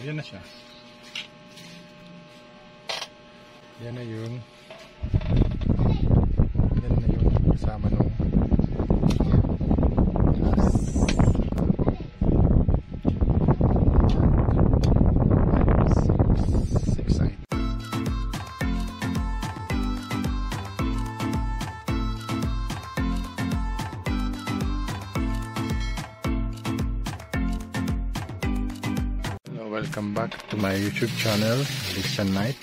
Ayan na siya. Ayan na yun. Ayan na yun. Kasama nung welcome back to my YouTube channel, Listen Night.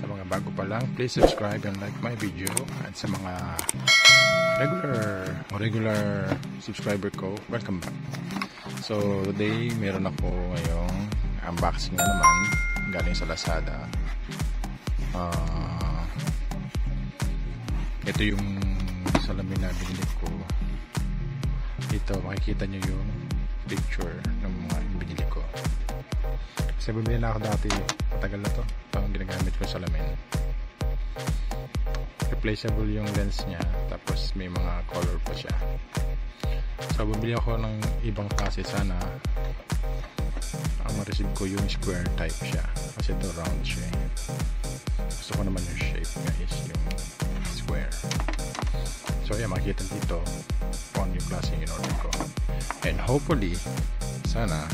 Sa mga bago pa lang, please subscribe and like my video. At sa mga regular subscriber ko, welcome back. So today, meron ako ngayong unboxing na naman galing sa Lazada. Ito yung salamin na binili ko. Ito, makikita nyo yung picture ng mga binili ko. Kasi bumili na ako dati, matagal na to. Ito ang ginagamit ko salamin. Replaceable yung lens niya, tapos may mga color pa siya. So bumili ako ng ibang klase, sana ang ma-receive ko yung square type siya. Kasi ito round siya. Gusto ko naman yung shape niya is yung square. So yeah, makikita dito kung ano yung klase yung in-order ko. And hopefully, sana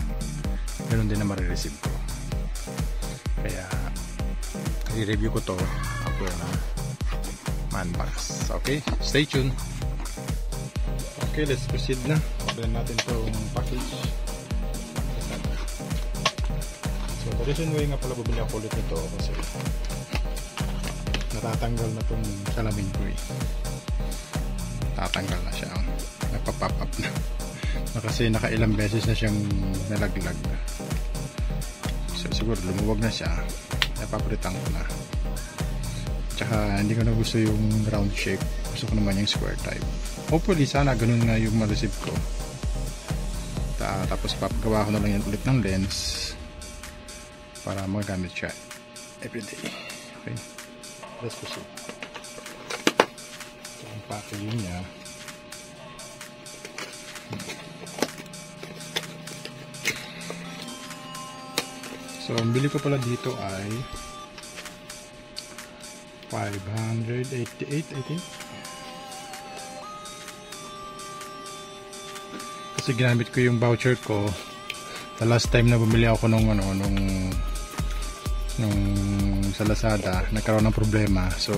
meron din na marireceive ko. Kaya i-review ko to after na unbox. Okay, stay tuned. Okay, let's proceed na. Open natin itong package. So the reason why nga pala bumili ako ulit nito kasi natatanggal na itong salamin ko eh. Tatanggal na siya. Nagpa-pop up na. Kasi nakailang beses na siyang nalaglag. So siguro lumuwag na siya. Napapalitan ko na. Tsaka hindi ko na gusto yung round shape. Gusto ko naman yung square type. Hopefully sana ganun na yung ma-receive ko. Tapos papagawa ko na lang yan ulit ng lens para magamit siya everyday. Okay? Let's proceed. Ito yung packaging niya. So, ang bili ko pala dito ay 588, I think. Kasi ginamit ko yung voucher ko the last time na bumili ako nung sa Lazada, nagkaroon ng problema. So,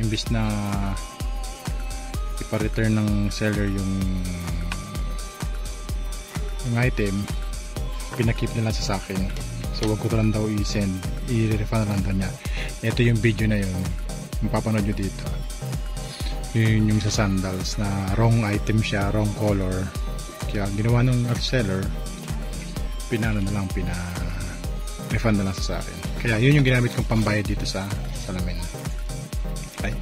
imbis na ipa-return ng seller yung item, pinakip nila sa akin. So wag ko lang daw i-send, i-refund lang daw niya. Ito yung video na yun, mapapanood nyo dito. Yun yung sa sandals na wrong item siya, wrong color. Kaya ginawa nung seller, pina-refund na lang sa akin. Kaya yun yung ginamit kong pambayad dito sa salamin. Okay.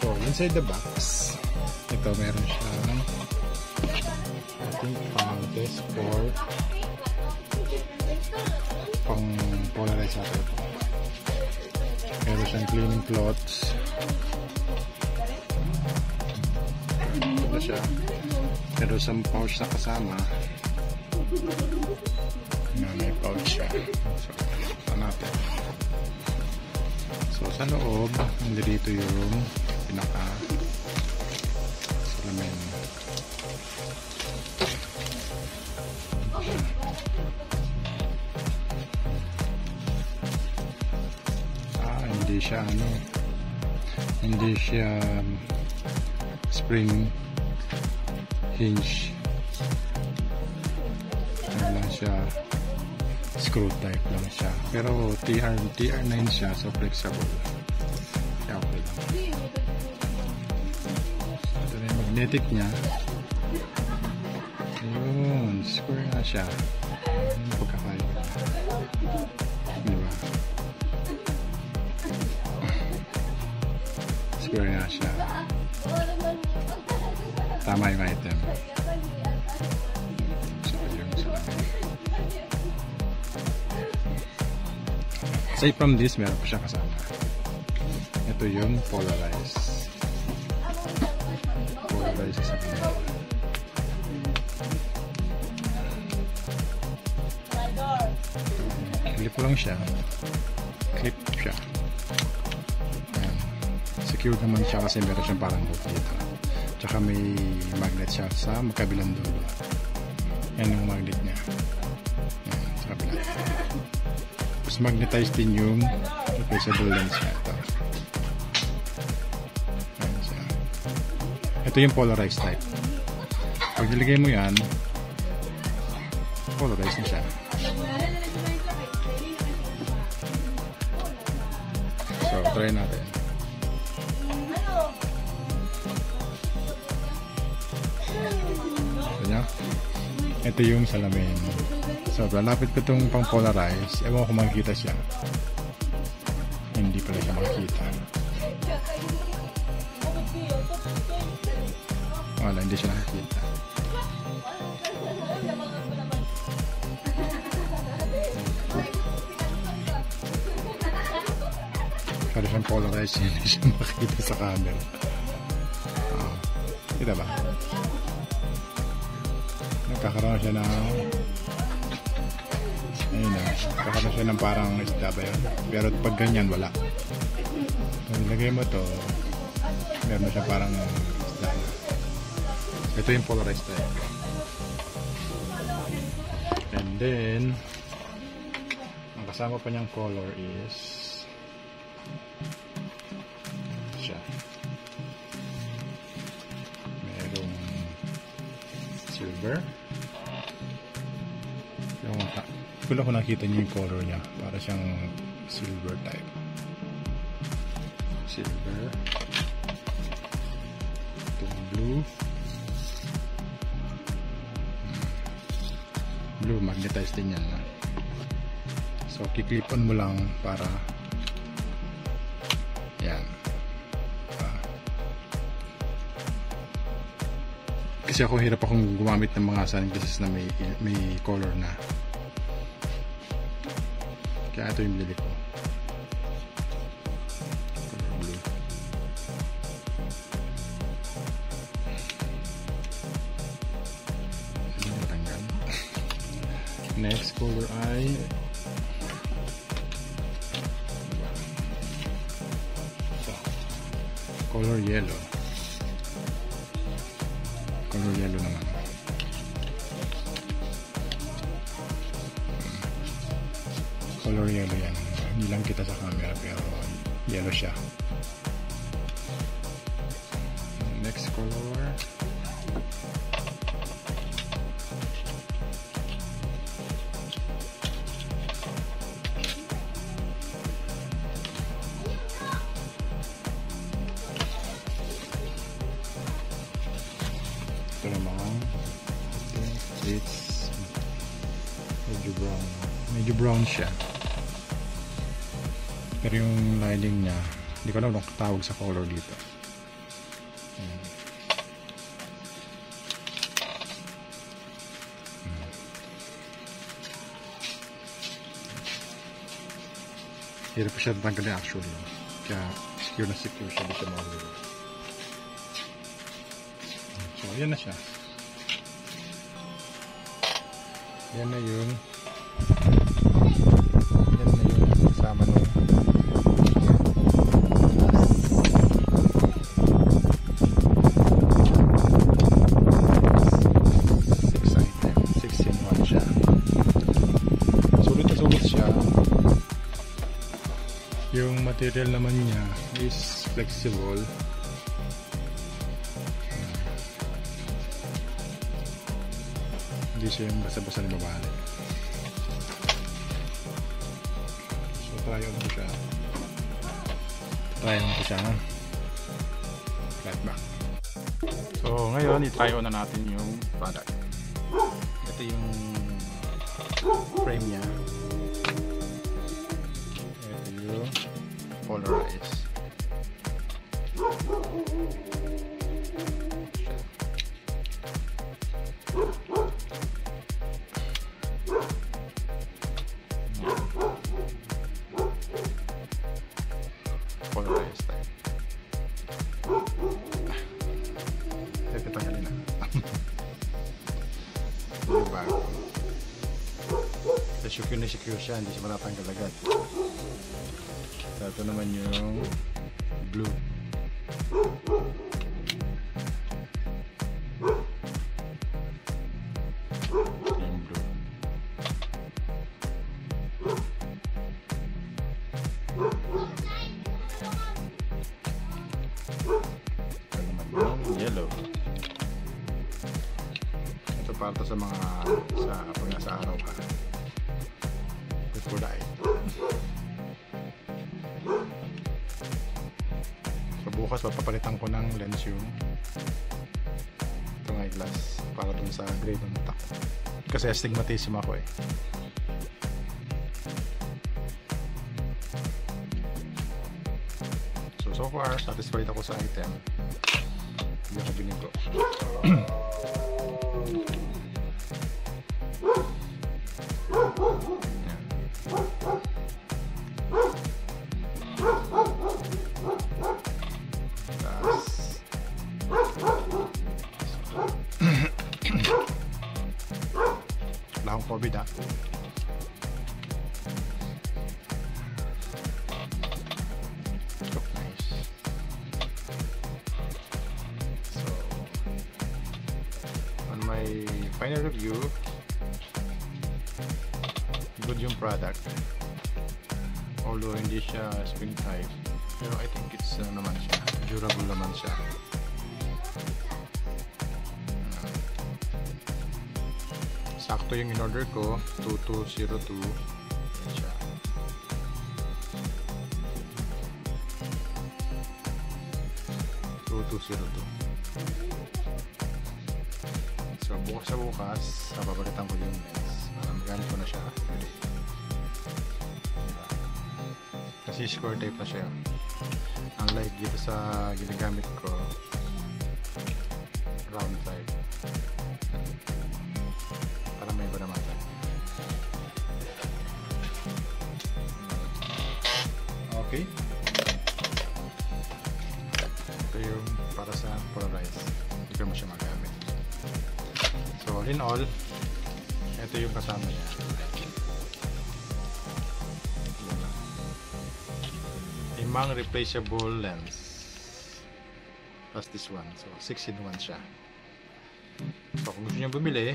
So inside the box, ito meron siya, contest for pang polarize natin. Meron siyang cleaning cloths. Ito siya. Meron siyang pouch na kasama. May pouch siya. So, ito natin. So, sa loob, nandito yung pinaka salamin. Hindi siya spring hinge. Ano lang siya, screw type lang siya. Pero TR9 siya, so flexible. Okay lang. Ito na yung magnetic niya. Ayun, square na siya. Ano pagkakayo? Diba? Square na siya. Tama yung item. Aside from this, meron pa siya kasama. Ito yung polarized. Polarized sa pinag. Clip lang siya. Clip siya. Ayan. Secured naman siya kasi meron siyang parang bolt dito. Tsaka may magnet siya sa magkabilang dulo. Yan yung magnet niya. Ayan, sa kabila. Tapos magnetized din yung replaceable lens niya. Ito. Ayan siya. Ito yung polarized type. Pag nilagay mo yan, polarized na siya. So, try natin. Ito, ito yung salamin. So, lapit ko itong pang polarize. Ewan ko kung makikita siya. Hindi pala siya makikita. Wala, hindi siya nakikita. Para siyang polarized, hindi siya makikita sa camera. Oh, kita ba? Nagkakaroon siya ng ayun na. Nagkakaroon siya ng parang isda ba yun? Pero pag ganyan, wala. Pag lagay mo ito, meron siya parang isda. Ito yung polarized type. And then, ang kasama pa niyang color is siya. Merong silver. Kung ako nakita niyo yung color niya, para siyang silver type. Silver. Itong blue. Blue, magnetized din yan. So, kiklipan mo lang para yan. Kasi ako hirap akong gumamit ng mga sunglasses na may color na. Kaya ito yung binili ko. Blue. Next color ay color yellow. Color yellow naman. Color yellow yan. Hindi lang kita sa camera pero yellow siya. Next color. It's medyo brown siya pero yung lining niya hindi ko alam kung tawag sa color dito. Hirap pa siya tatanggalin actually kaya secure na secure siya dito mga video. So yan na siya. Yan na yun. Yan na yun. Kasama na yun. Six item. 6 in 1 siya. Sulit na sulit siya. Yung material naman niya is flexible. Hindi siya yung basa-basa na mabali. So, try on ko siya. Try on ko siya. Flat back. So, ngayon, i-try on na natin yung product. Ito yung frame niya. Ito yung polarized. secure na secure siya, hindi siya matatanggal agad. Ito naman yung blue. Yellow. Ito para sa mga pag nasa araw ka. Before night. So bukas papalitan ko ng lens yung itong eyeglass para dun sa grade ng mata. Kasi astigmatism ako eh. So far satisfied ako sa item. Hindi ako binigo. Wala akong COVID ha. My final review, good yung product, although hindi siya spring type, pero I think it's naman siya, durable naman siya. Sakto yung in-order ko, 2202 siya. So, bukas sa bukas, babalitan ko yung lens. Magamit ko na siya. Kasi square tape na siya. Unlike dito sa ginagamit ko, round type. Para may iba naman tayo. Okay. Ito yung para sa polarized. Hindi ko naman siya magamit. So, in all, ito yung kasama niya. Imang replaceable lens. Plus this one. So, 6-in-1 siya. So, kung gusto niyo bumili,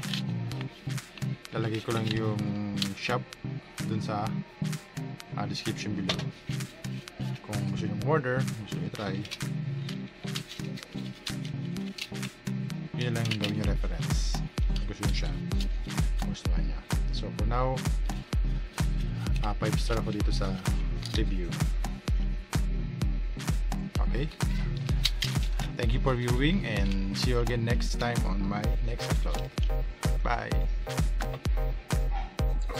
lalagay ko lang yung shop dun sa description below. Kung gusto niyo order, gusto niyo try, yun lang yung gawin niyo reference. Gusto niyo siya. Gustuhan niya. So, for now, 5 star ako dito sa review. Okay? Thank you for viewing and see you again next time on my next upload. Bye!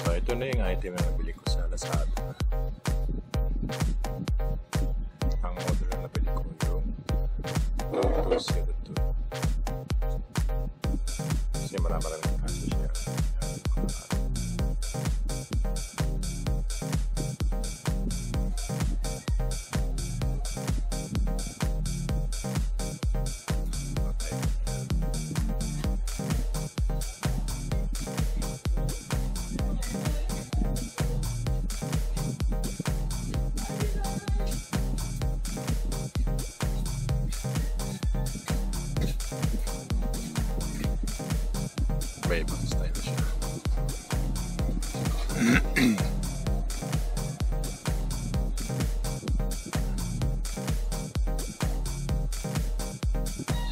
So, ito na yung item na nabili ko sa Lazada. Ang order na nabili ko yung 2202. Kasi maraming kasi siya.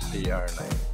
PR9